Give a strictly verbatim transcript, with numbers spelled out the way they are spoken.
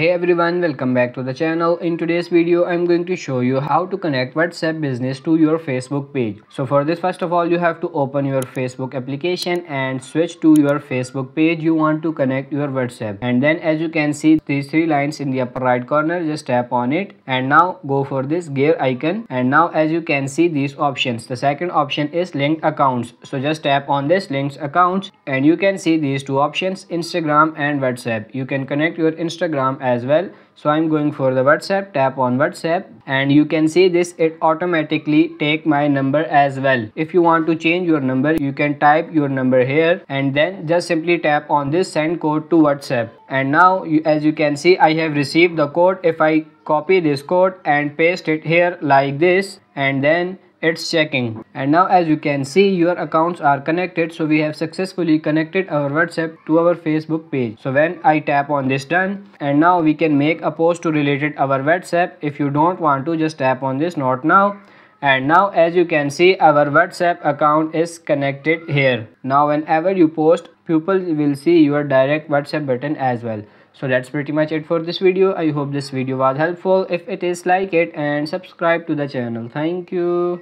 Hey everyone, welcome back to the channel. In today's video I'm going to show you how to connect WhatsApp Business to your Facebook page. So for this, first of all you have to open your Facebook application and switch to your Facebook page you want to connect your WhatsApp, and then as you can see these three lines in the upper right corner, just tap on it and now go for this gear icon. And now as you can see these options, the second option is linked accounts, so just tap on this linked accounts and you can see these two options, Instagram and WhatsApp. You can connect your Instagram as as well. So I'm going for the WhatsApp, tap on WhatsApp and you can see this, it automatically take my number as well. If you want to change your number you can type your number here and then just simply tap on this send code to WhatsApp, and now you, as you can see I have received the code. If I copy this code and paste it here like this, and then it's checking, and now as you can see your accounts are connected. So we have successfully connected our WhatsApp to our Facebook page. So when I tap on this done, and now we can make a post to related our WhatsApp. If you don't want to, just tap on this not now, and now as you can see our WhatsApp account is connected here. Now whenever you post, people will see your direct WhatsApp button as well. So that's pretty much it for this video. I hope this video was helpful. If it is, like it and subscribe to the channel. Thank you.